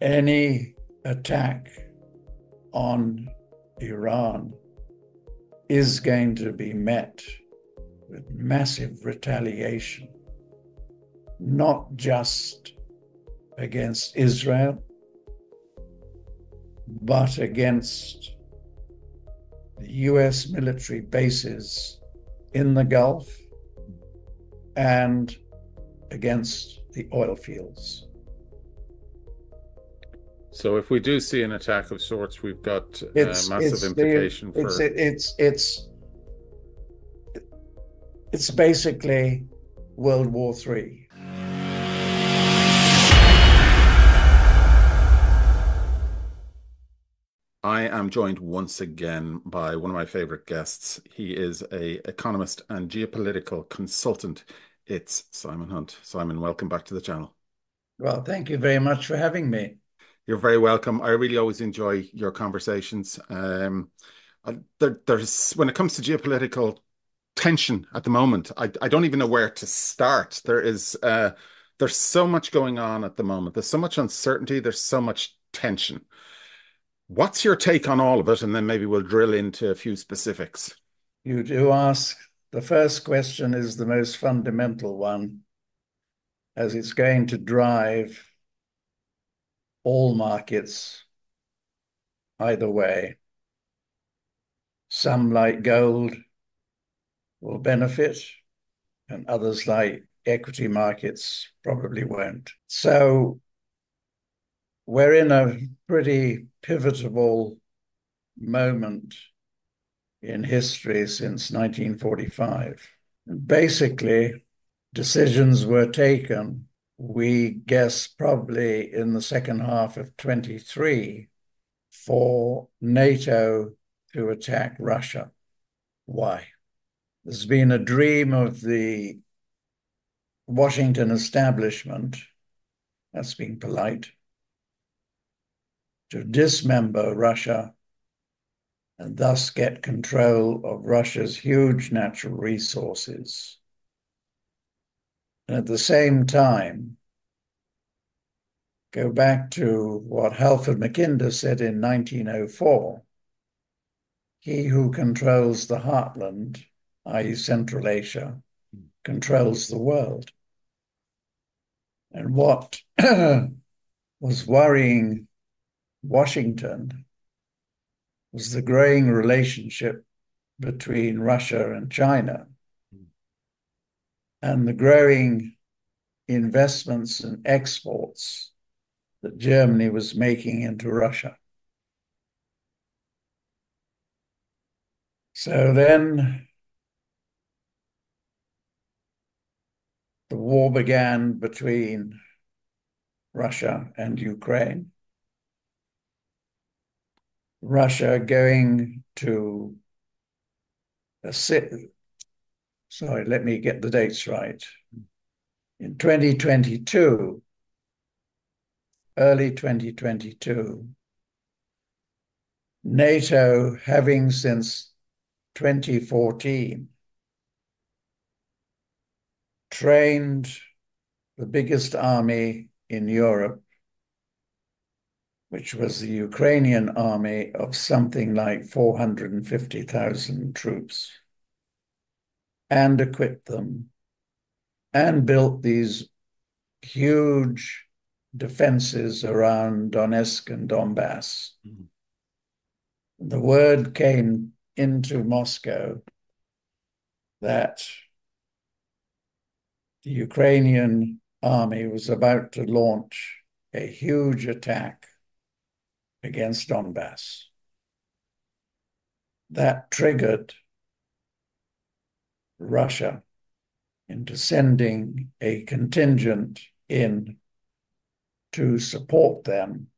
Any attack on Iran is going to be met with massive retaliation, not just against Israel, but against the US military bases in the Gulf and against the oil fields. So if we do see an attack of sorts, we've got it's basically World War III. I am joined once again by one of my favorite guests. He is an economist and geopolitical consultant. It's Simon Hunt. Simon, welcome back to the channel. Well, thank you very much for having me. You're very welcome. I really always enjoy your conversations. When it comes to geopolitical tension at the moment, I don't even know where to start. There's so much going on at the moment. There's so much uncertainty. There's so much tension. What's your take on all of it? And then maybe we'll drill into a few specifics. You do ask. The first question is the most fundamental one, as it's going to drive all markets, either way. Some, like gold, will benefit, and others, like equity markets, probably won't. So we're in a pretty pivotal moment in history since 1945. Basically, decisions were taken, we guess probably in the second half of 23, for NATO to attack Russia. Why? There's been a dream of the Washington establishment, that's being polite, to dismember Russia and thus get control of Russia's huge natural resources. And at the same time, go back to what Halford Mackinder said in 1904, he who controls the heartland, i.e. Central Asia, controls the world. And what was worrying Washington was the growing relationship between Russia and China, and the growing investments and exports that Germany was making into Russia. So then the war began between Russia and Ukraine. Russia going to Sorry, let me get the dates right. In 2022, early 2022, NATO, having since 2014 trained the biggest army in Europe, which was the Ukrainian army, of something like 450,000 troops, and equipped them, and built these huge defenses around Donetsk and Donbass. The word came into Moscow that the Ukrainian army was about to launch a huge attack against Donbass. That triggered Russia into sending a contingent in to support them.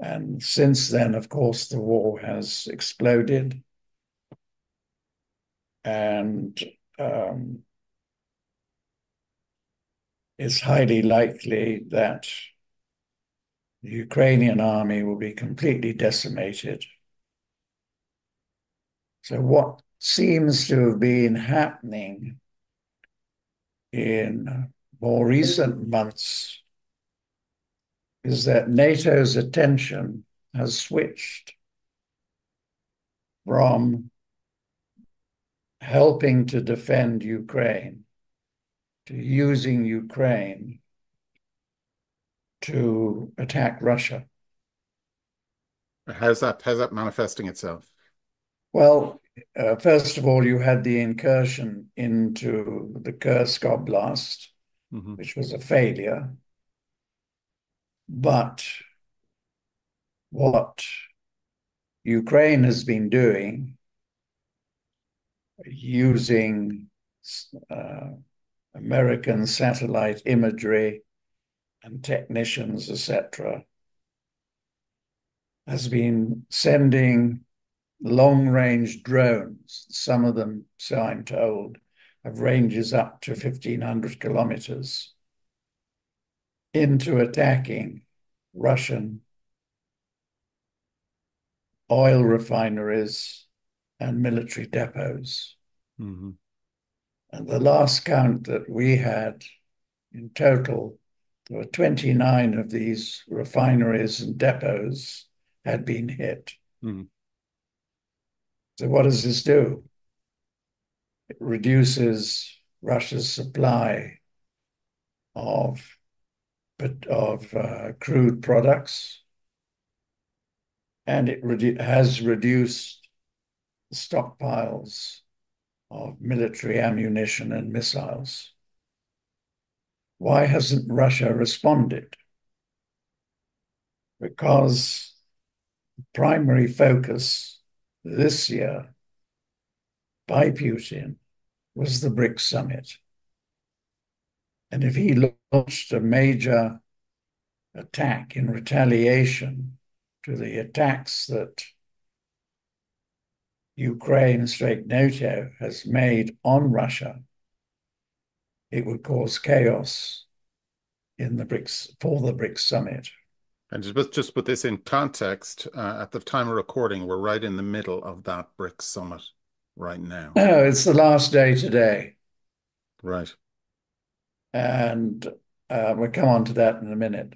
And since then, of course, the war has exploded. And it's highly likely that the Ukrainian army will be completely decimated. So what seems to have been happening in more recent months is that NATO's attention has switched from helping to defend Ukraine to using Ukraine to attack Russia. How's that manifesting itself? Well, first of all, you had the incursion into the Kursk Oblast, mm-hmm. which was a failure. But what Ukraine has been doing, using American satellite imagery and technicians, etc., has been sending long-range drones. Some of them, so I'm told, have ranges up to 1,500 kilometers into attacking Russian oil refineries and military depots. Mm-hmm. And the last count that we had, in total, there were 29 of these refineries and depots had been hit. Mm-hmm. So what does this do? It reduces Russia's supply of crude products, and it has reduced the stockpiles of military ammunition and missiles. Why hasn't Russia responded? Because the primary focus this year by Putin was the BRICS summit. And if he launched a major attack in retaliation to the attacks that Ukraine / NATO has made on Russia, it would cause chaos in the BRICS, for the BRICS summit. And just put this in context, at the time of recording, we're right in the middle of that BRICS summit right now. No, it's the last day today. Right. And we'll come on to that in a minute.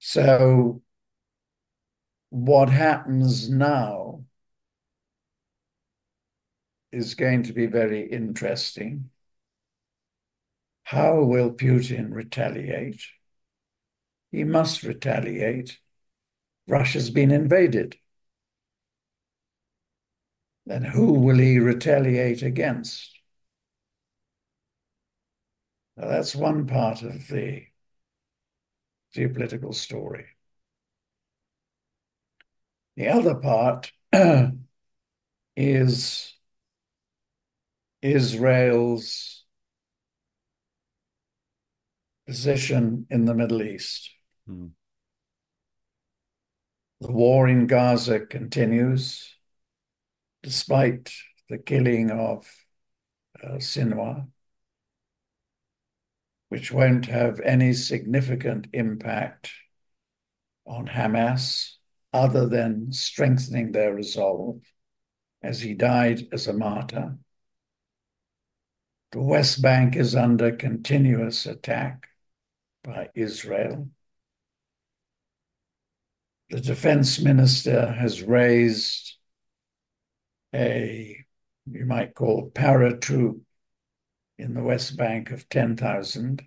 So what happens now is going to be very interesting. How will Putin retaliate? He must retaliate. Russia's been invaded. Then who will he retaliate against? Now that's one part of the geopolitical story. The other part is Israel's position in the Middle East. Mm. The war in Gaza continues, despite the killing of Sinwar, which won't have any significant impact on Hamas other than strengthening their resolve, as he died as a martyr. The West Bank is under continuous attack by Israel. The defense minister has raised a, you might call, paratroop in the West Bank of 10,000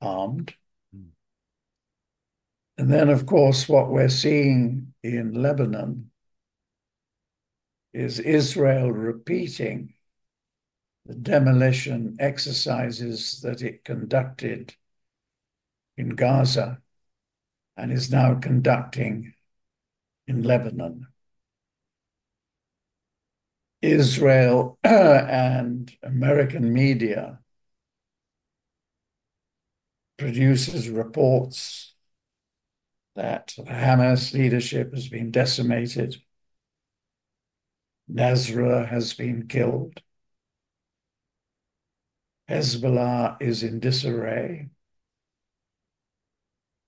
armed. Mm. And then, of course, what we're seeing in Lebanon is Israel repeating the demolition exercises that it conducted in Gaza and is now conducting in Lebanon. Israel and American media produces reports that the Hamas leadership has been decimated, Nasrallah has been killed, Hezbollah is in disarray,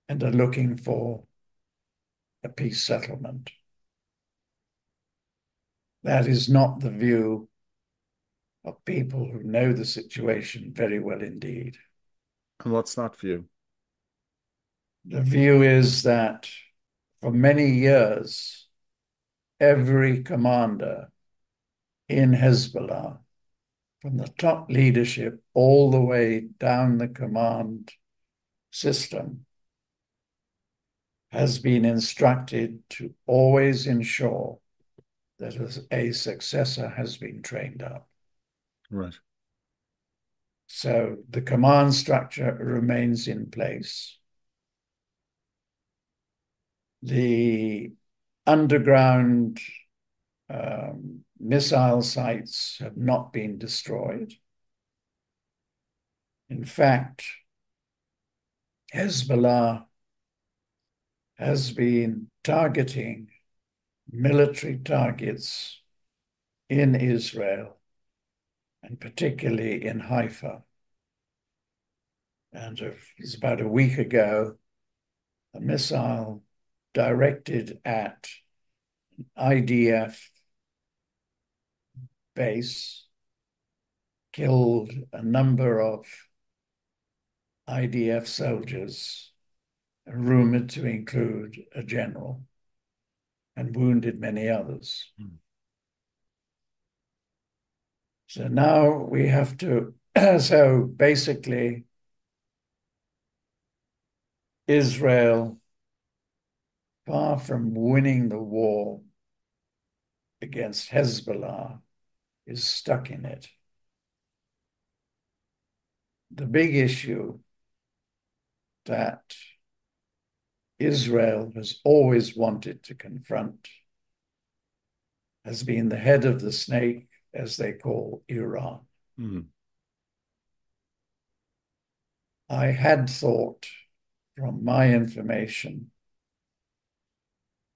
and are looking for a peace settlement. That is not the view of people who know the situation very well indeed. And what's that view? The view is that for many years, every commander in Hezbollah, from the top leadership all the way down the command system, has been instructed to always ensure that a successor has been trained up. Right. So the command structure remains in place. The underground missile sites have not been destroyed. In fact, Hezbollah has been targeting military targets in Israel, and particularly in Haifa. And it's about a week ago, a missile directed at an IDF base killed a number of IDF soldiers, rumored to include a general, and wounded many others. Mm. So now we have to, so basically Israel, far from winning the war against Hezbollah, is stuck in it. The big issue that Israel has always wanted to confront has been the head of the snake, as they call Iran. Mm. I had thought, from my information,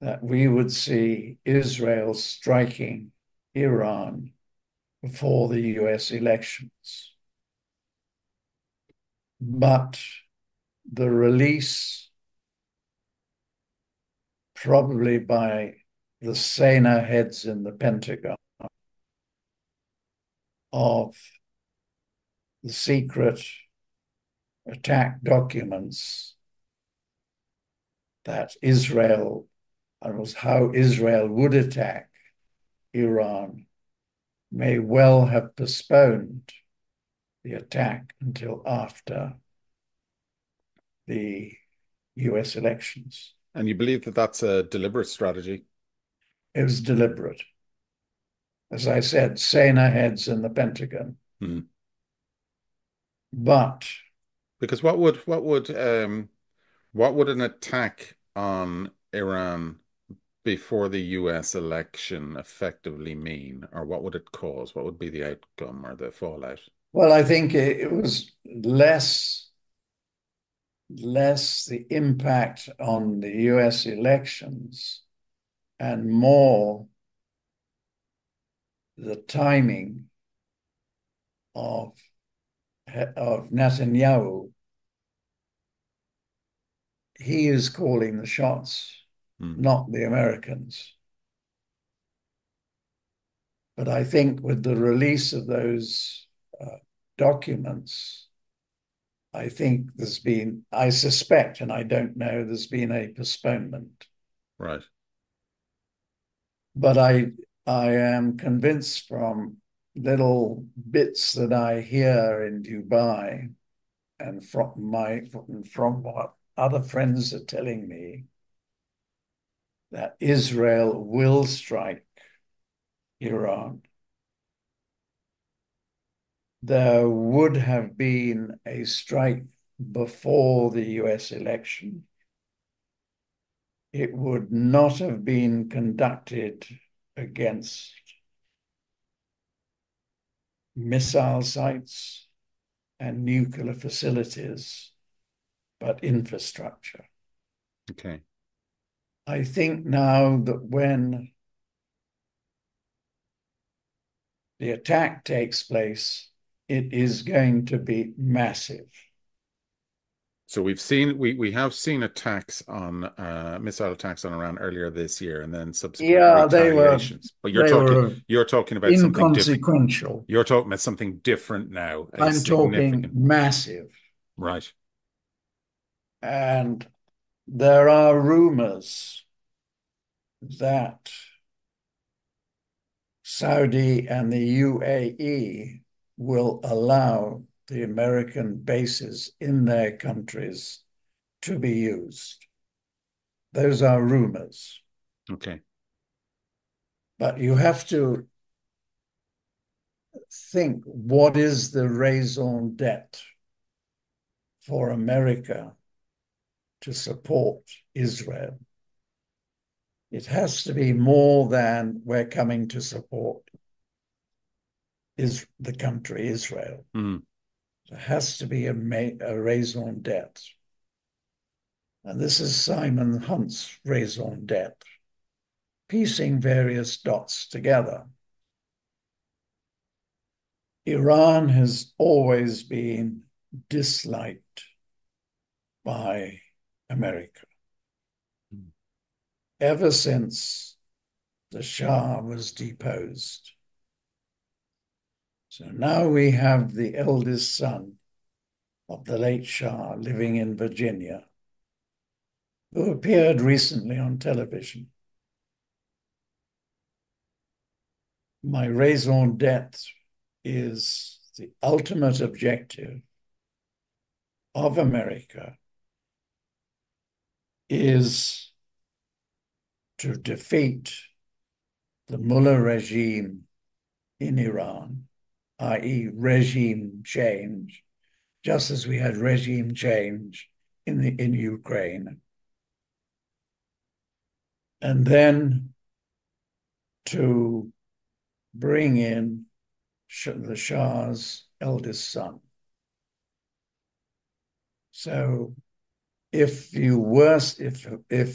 that we would see Israel striking Iran before the US elections. But the release, probably by the saner heads in the Pentagon, of the secret attack documents that Israel, and was how Israel would attack Iran, may well have postponed the attack until after the US elections. And you believe that that's a deliberate strategy? It was deliberate. As I said, saner heads in the Pentagon. Mm-hmm. But because what would an attack on Iran before the US election effectively mean, or what would it cause? What would be the outcome or the fallout? Well, I think it was less the impact on the US elections and more the timing of Netanyahu. He is calling the shots, not the Americans. But I think with the release of those documents, I think there's been, I suspect, and I don't know, there's been a postponement. Right. But I am convinced from little bits that I hear in Dubai and from what other friends are telling me, that Israel will strike Iran. There would have been a strike before the US election. It would not have been conducted against missile sites and nuclear facilities, but infrastructure. Okay. I think now that when the attack takes place, it is going to be massive. So we have seen attacks on missile attacks on Iran earlier this year, and then subsequent retaliations. But you're talking about inconsequential. You're talking about something different now. I'm talking massive. Right. And There are rumors that Saudi and the UAE will allow the American bases in their countries to be used. Those are rumors. Okay. But you have to think, what is the raison d'etre for America to support Israel? It has to be more than we're coming to support the country Israel. Mm. There has to be a raison d'etre. And this is Simon Hunt's raison d'etre, piecing various dots together. Iran has always been disliked by America. Mm. Ever since the Shah was deposed. So now we have the eldest son of the late Shah living in Virginia, who appeared recently on television. My raison d'etre is the ultimate objective of America is to defeat the Mullah regime in Iran, i.e. regime change, just as we had regime change in Ukraine, and then to bring in the Shah's eldest son. So if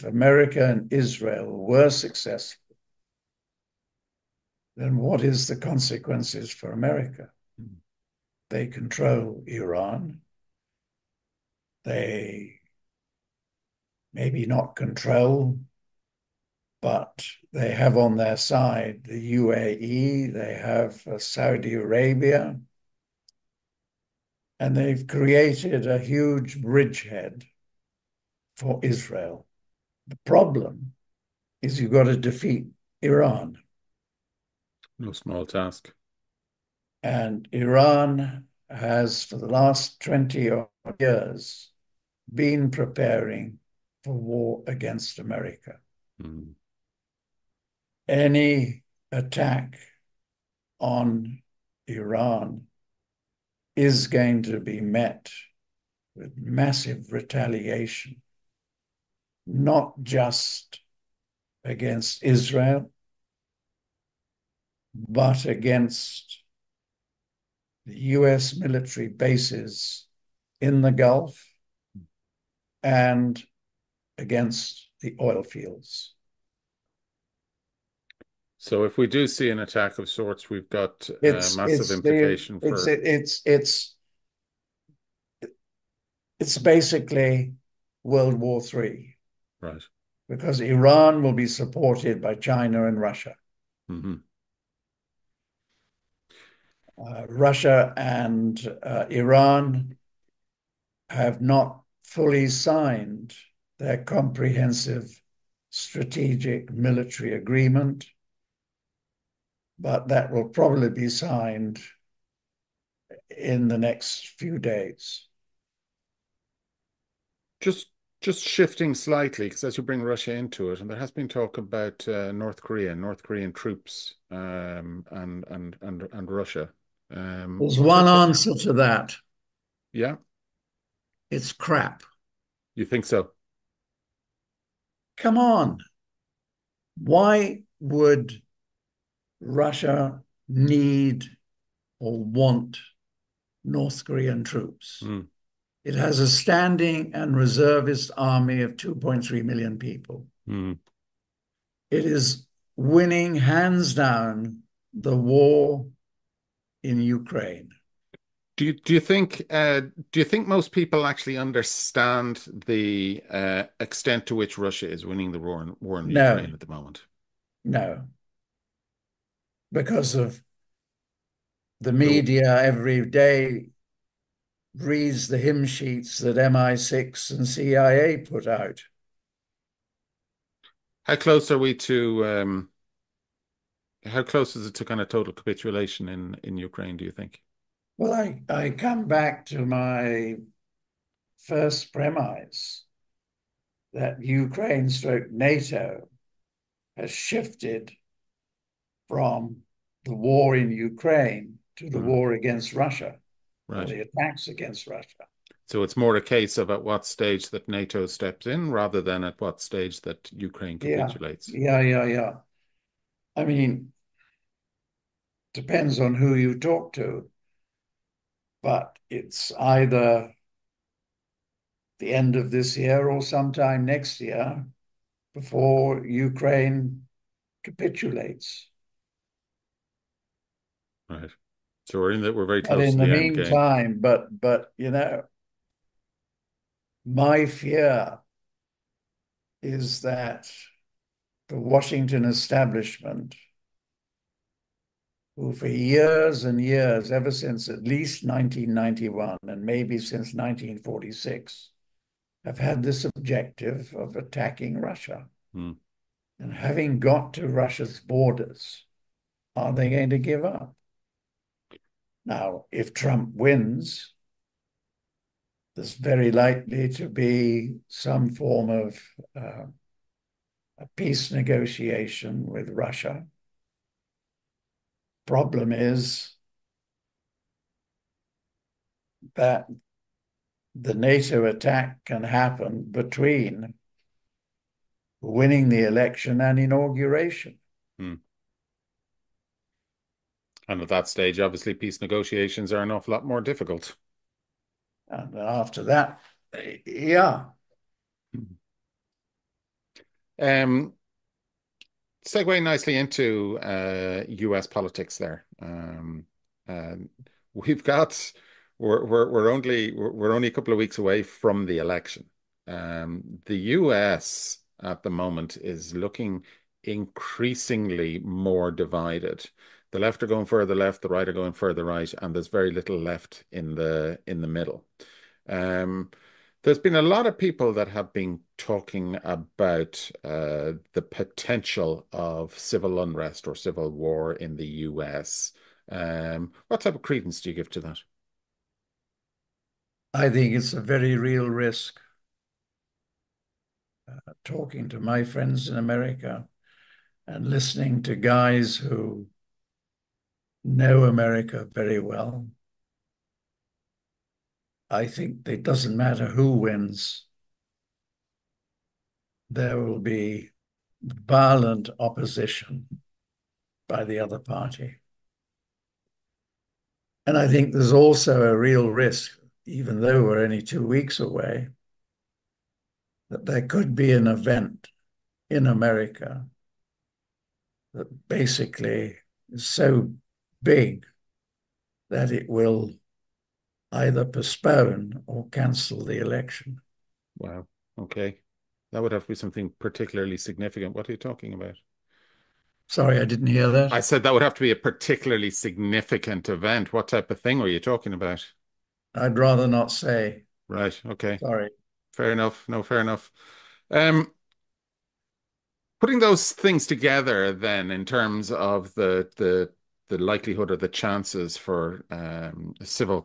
America and Israel were successful, then what is the consequences for America? Mm. They control Iran. They maybe not control, but they have on their side the UAE, they have Saudi Arabia, and they've created a huge bridgehead for Israel. The problem is you've got to defeat Iran. No small task. And Iran has, for the last 20-odd years, been preparing for war against America. Mm. Any attack on Iran is going to be met with massive retaliation, not just against Israel, but against the US military bases in the Gulf and against the oil fields. So if we do see an attack of sorts, we've got massive implication for... It's basically World War III. Right. Because Iran will be supported by China and Russia. Mm-hmm. Russia and Iran have not fully signed their comprehensive strategic military agreement, but that will probably be signed in the next few days. Just shifting slightly, because as you bring Russia into it, and there has been talk about North Korean troops and Russia. There's one answer to that. Yeah? It's crap. You think so? Come on. Why would Russia need or want North Korean troops? Mm. It has a standing and reservist army of 2.3 million people. Mm. It is winning hands down the war in Ukraine. Do you think most people actually understand the extent to which Russia is winning the war in Ukraine at the moment? No. Because of the media every day reads the hymn sheets that MI6 and CIA put out. How close are we to, how close is it to kind of total capitulation in Ukraine, do you think? Well, I come back to my first premise that Ukraine/NATO has shifted from the war in Ukraine to the war against Russia, right, the attacks against Russia. So it's more a case of at what stage that NATO steps in rather than at what stage that Ukraine capitulates. Yeah. I mean, depends on who you talk to, but it's either the end of this year or sometime next year before Ukraine capitulates. Right. So we're in that, we're very close. But in the meantime, but you know, my fear is that the Washington establishment, who for years and years, ever since at least 1991 and maybe since 1946, have had this objective of attacking Russia. And having got to Russia's borders, are they going to give up? Now, if Trump wins, there's very likely to be some form of a peace negotiation with Russia. Problem is that the NATO attack can happen between winning the election and inauguration. And at that stage, obviously, peace negotiations are an awful lot more difficult. And after that, yeah. Segue nicely into U.S. politics there. We've got, we're only a couple of weeks away from the election. The U.S. at the moment is looking increasingly more divided. The left are going further left, the right are going further right, and there's very little left in the middle. There's been a lot of people that have been talking about the potential of civil unrest or civil war in the US. What type of credence do you give to that? I think it's a very real risk. Talking to my friends in America and listening to guys who know America very well, I think it doesn't matter who wins. There will be violent opposition by the other party. And I think there's also a real risk, even though we're only 2 weeks away, that there could be an event in America that basically is so big that it will either postpone or cancel the election. Wow. Okay. That would have to be something particularly significant. What are you talking about? Sorry, I didn't hear that. I said that would have to be a particularly significant event. What type of thing were you talking about? I'd rather not say. Right. Okay. Sorry. Fair enough. No, fair enough. Putting those things together then in terms of the likelihood or the chances for civil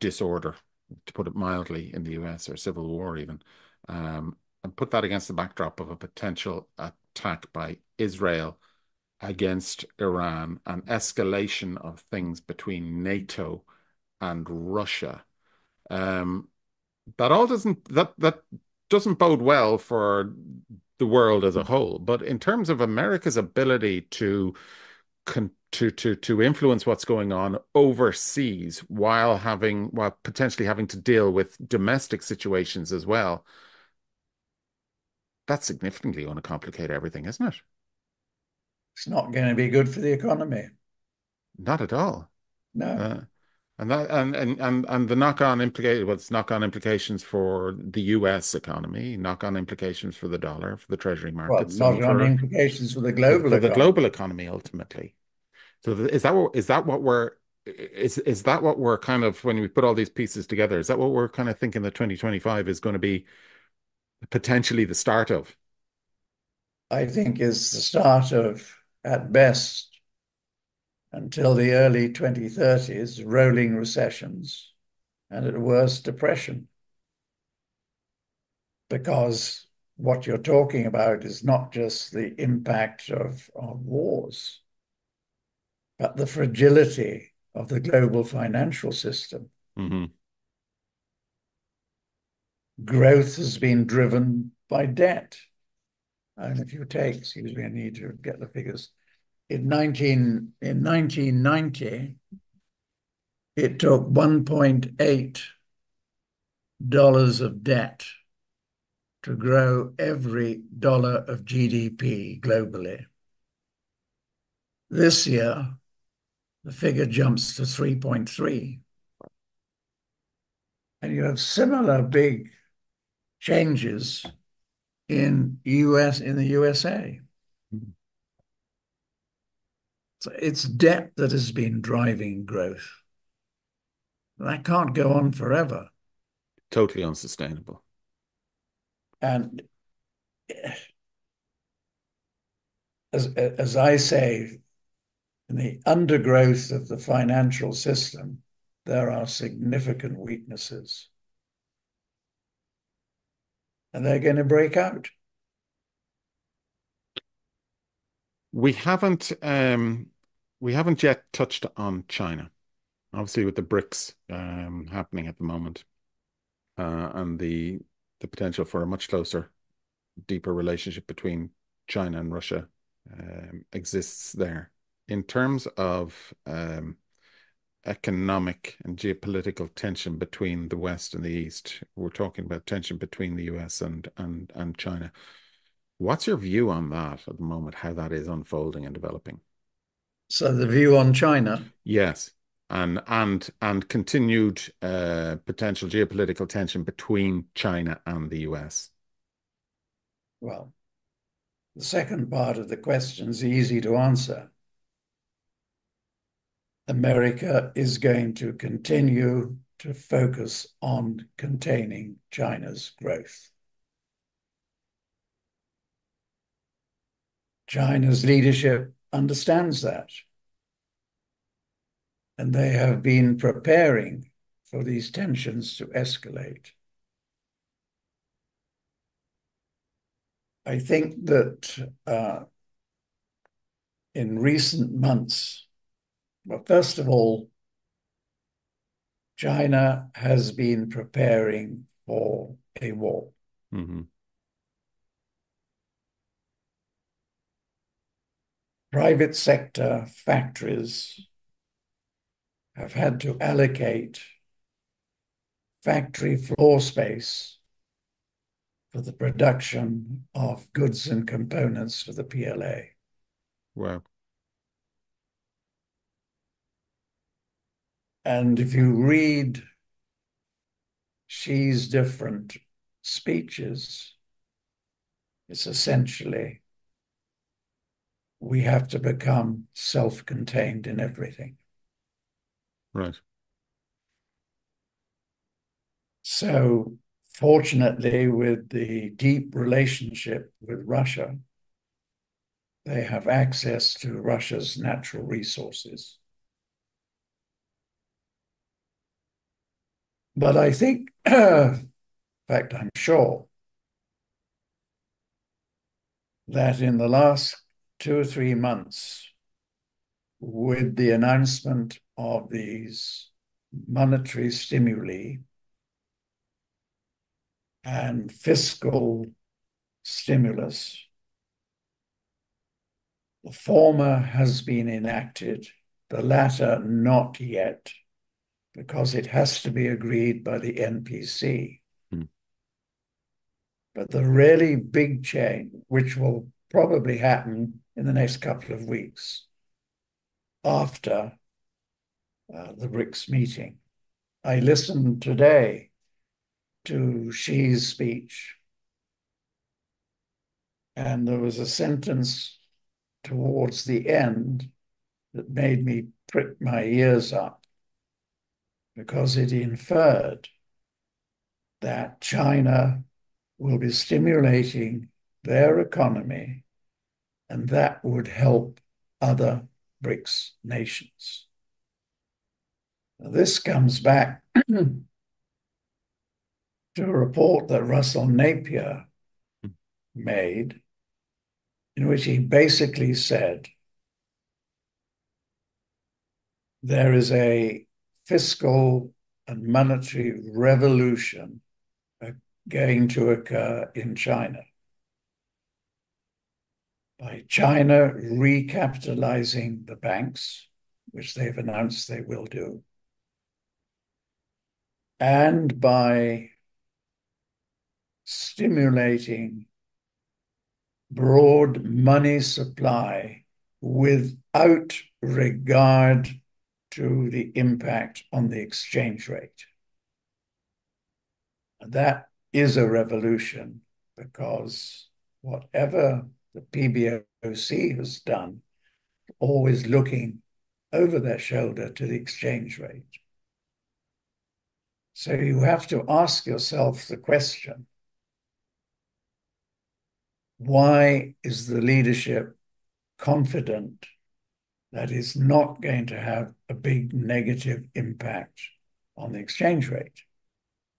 disorder, to put it mildly, in the US, or civil war even, and put that against the backdrop of a potential attack by Israel against Iran, an escalation of things between NATO and Russia. That doesn't bode well for the world as a whole, but in terms of America's ability to influence what's going on overseas while potentially having to deal with domestic situations as well, that's significantly going to complicate everything, isn't it? It's not going to be good for the economy. Not at all. No. And the knock-on implications, well, it's knock-on implications for the U.S. economy, knock-on implications for the dollar, for the treasury markets. Well, knock-on implications for the global economy. For the global economy, ultimately. So is that what we're kind of, when we put all these pieces together, is that what we're kind of thinking that 2025 is going to be potentially the start of? I think, is the start of, at best, until the early 2030s, rolling recessions and at worst depression. Because what you're talking about is not just the impact of wars, but the fragility of the global financial system. Mm-hmm. Growth has been driven by debt. And if you take, excuse me, I need to get the figures. In 1990, it took $1.8 of debt to grow every dollar of GDP globally. This year, the figure jumps to 3.3. And you have similar big changes in the USA. So it's debt that has been driving growth. And that can't go on forever. Totally unsustainable. And as I say, in the undergrowth of the financial system, there are significant weaknesses. And they're going to break out. We haven't yet touched on China, obviously, with the BRICS happening at the moment, and the potential for a much closer, deeper relationship between China and Russia exists there. In terms of economic and geopolitical tension between the West and the East, we're talking about tension between the US and China. What's your view on that at the moment, how that is unfolding and developing? So the view on China? Yes, and continued potential geopolitical tension between China and the US. Well, the second part of the question is easy to answer. America is going to continue to focus on containing China's growth. China's leadership understands that. And they have been preparing for these tensions to escalate. I think that in recent months, well, first of all, China has been preparing for a war. Mm-hmm. Private sector factories have had to allocate factory floor space for the production of goods and components for the PLA. Wow. And if you read Xi's different speeches, it's essentially, we have to become self-contained in everything. Right. So fortunately, with the deep relationship with Russia, they have access to Russia's natural resources. But I think, in fact, I'm sure that in the last 2 or 3 months, with the announcement of these monetary stimuli and fiscal stimulus, the former has been enacted, the latter not yet, because it has to be agreed by the NPC. Mm. But the really big change, which will probably happen in the next couple of weeks after the BRICS meeting. I listened today to Xi's speech, and there was a sentence towards the end that made me prick my ears up, because it inferred that China will be stimulating their economy and that would help other BRICS nations. Now, this comes back to a report that Russell Napier made, in which he basically said there is a fiscal and monetary revolution going to occur in China by China recapitalizing the banks, which they've announced they will do, and by stimulating broad money supply without regard to the impact on the exchange rate. And that is a revolution, because whatever the PBOC has done, always looking over their shoulder to the exchange rate. So you have to ask yourself the question, why is the leadership confident that it's not going to have a big negative impact on the exchange rate?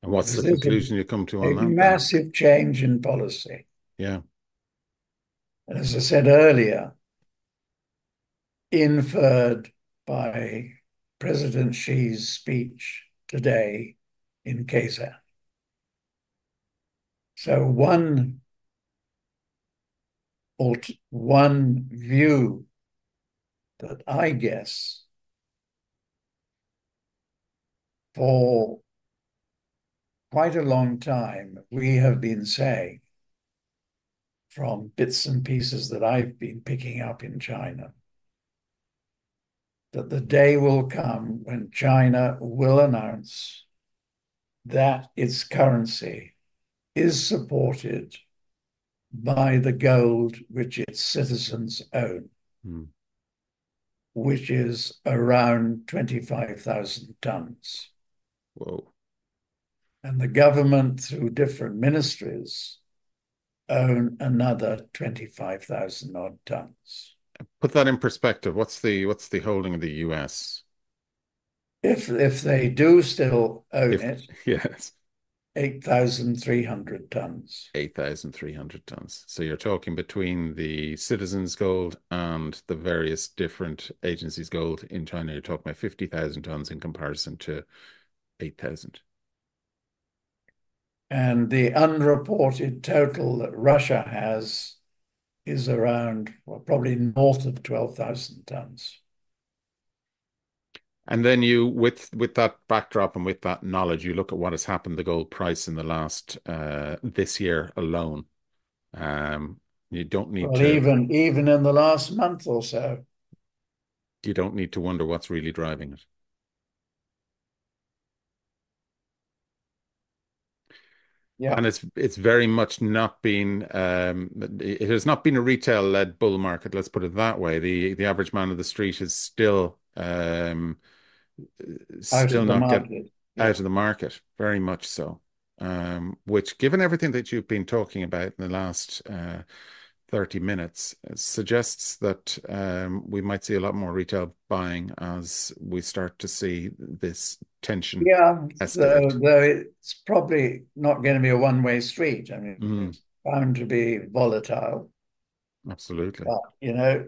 And what's the conclusion you come to on that? A massive change in policy. Yeah. And as I said earlier, inferred by President Xi's speech today in Kazan. So one view that I guess for quite a long time we have been saying, from bits and pieces that I've been picking up in China, that the day will come when China will announce that its currency is supported by the gold which its citizens own, which is around 25,000 tons. Whoa. And the government, through different ministries, own another 25,000 odd tons. Put that in perspective. What's the holding of the US? If they do still own it, yes, 8,300 tons. 8,300 tons. So you're talking between the citizens' gold and the various different agencies' gold in China, you're talking about 50,000 tons in comparison to 8,000. And the unreported total that Russia has is around, well, probably north of 12,000 tons. And then you, with that backdrop and with that knowledge, you look at what has happened, the gold price in the last, this year alone. You don't need to... Even in the last month or so. You don't need to wonder what's really driving it. Yeah. And it's very much not been, it has not been a retail-led bull market, let's put it that way. The average man on the street is still not getting out of the market, very much so. Which, given everything that you've been talking about in the last 30 minutes, suggests that we might see a lot more retail buying as we start to see this tension. Yeah, though it's probably not going to be a one-way street. I mean, it's bound to be volatile. Absolutely. But, you know,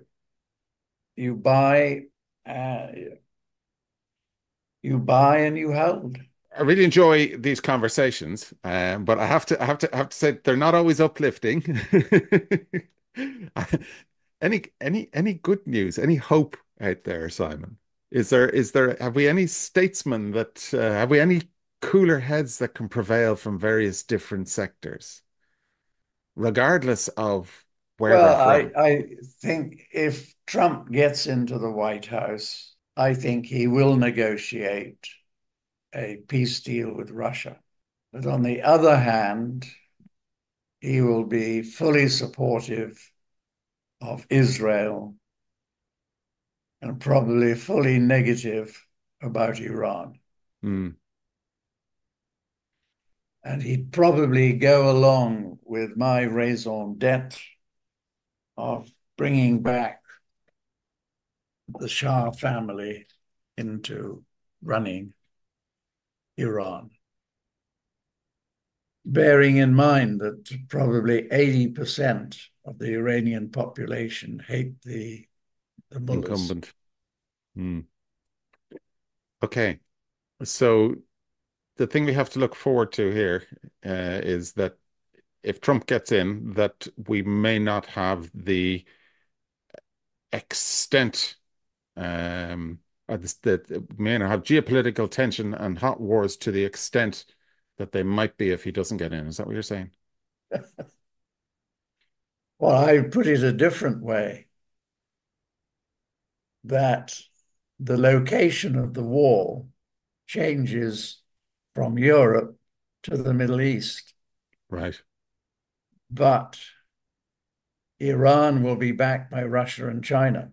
you buy and you hold. I really enjoy these conversations, but I have to say they're not always uplifting. Any good news, any hope out there, Simon? Is there? Have we any statesmen that? Have we any cooler heads that can prevail from various different sectors, regardless of where? Well, they're from? I think if Trump gets into the White House, I think he will negotiate a peace deal with Russia. But on the other hand, he will be fully supportive of Israel and probably fully negative about Iran. Mm. And he'd probably go along with my raison d'etre of bringing back the Shah family into running Iran, bearing in mind that probably 80% of the Iranian population hate the mullahs. Incumbent. Mm. Okay. So the thing we have to look forward to here is that if Trump gets in, that we may not have the extent that may not have geopolitical tension and hot wars to the extent that they might be if he doesn't get in. Is that what you're saying? Well, I put it a different way, that the location of the war changes from Europe to the Middle East. Right. But Iran will be backed by Russia and China.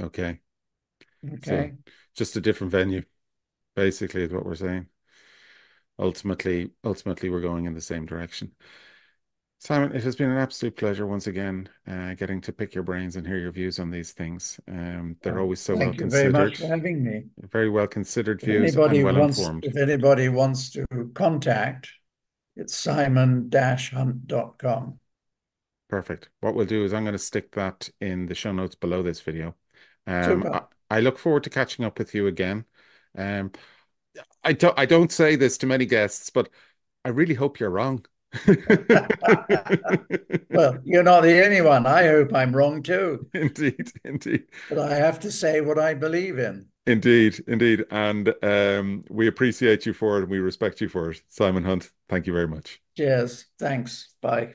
Okay. Okay. So just a different venue, basically, is what we're saying. Ultimately, we're going in the same direction. Simon, it has been an absolute pleasure once again getting to pick your brains and hear your views on these things. They're always so well considered. Thank you very much for having me. Very well considered views and well informed. If anybody wants to contact, it's simon-hunt.com. Perfect. What we'll do is I'm going to stick that in the show notes below this video. I look forward to catching up with you again. I don't say this to many guests, but I really hope you're wrong. Well, you're not the only one. I hope I'm wrong too. Indeed, indeed. But I have to say what I believe in. Indeed, indeed. And we appreciate you for it and we respect you for it. Simon Hunt, thank you very much. Cheers. Thanks. Bye.